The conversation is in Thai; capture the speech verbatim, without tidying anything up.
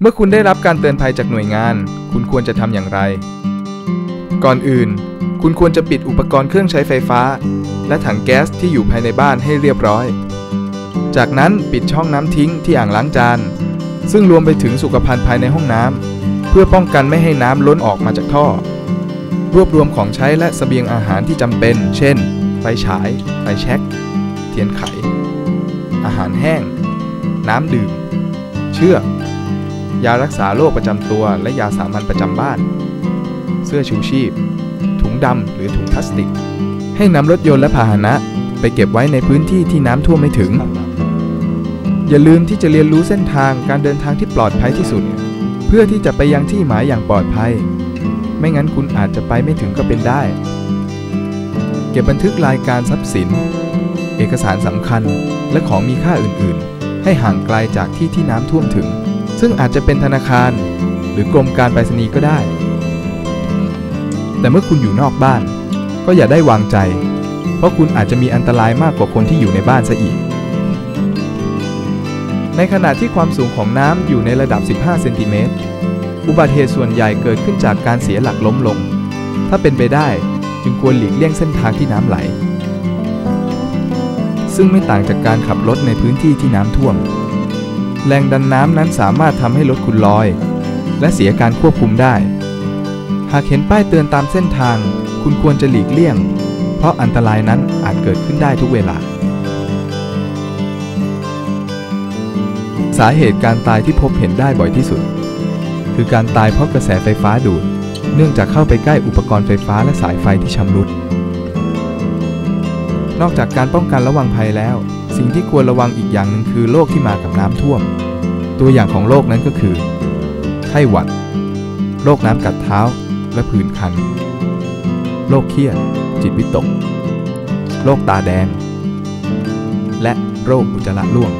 เมื่อคุณได้รับการเตือนภัยจากหน่วยงานคุณควรจะทำอย่างไรก่อนอื่นคุณควรจะปิดอุปกรณ์เครื่องใช้ไฟฟ้าและถังแก๊สที่อยู่ภายในบ้านให้เรียบร้อยจากนั้นปิดช่องน้ำทิ้งที่อ่างล้างจานซึ่งรวมไปถึงสุขภัณฑ์ภายในห้องน้ำเพื่อป้องกันไม่ให้น้ำล้นออกมาจากท่อรวบรวมของใช้และเสบียงอาหารที่จำเป็นเช่นไฟฉายไฟแช็กเทียนไขอาหารแห้งน้ำดื่มเชือกยารักษาโรคประจำตัวและยาสามัญประจำบ้านเสื้อชูชีพถุงดำหรือถุงพลาสติกให้นำรถยนต์และพาหนะไปเก็บไว้ในพื้นที่ที่น้ำท่วมไม่ถึงอย่าลืมที่จะเรียนรู้เส้นทางการเดินทางที่ปลอดภัยที่สุดเพื่อที่จะไปยังที่หมายอย่างปลอดภัยไม่งั้นคุณอาจจะไปไม่ถึงก็เป็นได้เก็บบันทึกรายการทรัพย์สินเอกสารสำคัญและของมีค่าอื่นๆให้ห่างไกลจากที่ที่น้ำท่วมถึงซึ่งอาจจะเป็นธนาคารหรือกรมการไปรษณีย์ก็ได้แต่เมื่อคุณอยู่นอกบ้านก็อย่าได้วางใจเพราะคุณอาจจะมีอันตรายมากกว่าคนที่อยู่ในบ้านซะอีกในขณะที่ความสูงของน้ำอยู่ในระดับสิบห้าเซนติเมตรอุบัติเหตุส่วนใหญ่เกิดขึ้นจากการเสียหลักล้มลงถ้าเป็นไปได้จึงควรหลีกเลี่ยงเส้นทางที่น้ำไหลซึ่งไม่ต่างจากการขับรถในพื้นที่ที่น้ำท่วมแรงดันน้ำนั้นสามารถทำให้รถคุณลอยและเสียการควบคุมได้หากเห็นป้ายเตือนตามเส้นทางคุณควรจะหลีกเลี่ยงเพราะอันตรายนั้นอาจเกิดขึ้นได้ทุกเวลาสาเหตุการตายที่พบเห็นได้บ่อยที่สุดคือการตายเพราะกระแสไฟฟ้าดูดเนื่องจากเข้าไปใกล้อุปกรณ์ไฟฟ้าและสายไฟที่ชำรุดนอกจากการป้องกันระวังภัยแล้วสิ่งที่ควรระวังอีกอย่างหนึ่งคือโรคที่มากับน้ำท่วมตัวอย่างของโรคนั้นก็คือไข้หวัดโรคน้ำกัดเท้าและผื่นคันโรคเครียดจิตวิตกโรคตาแดงและโรคอุจจาระร่วง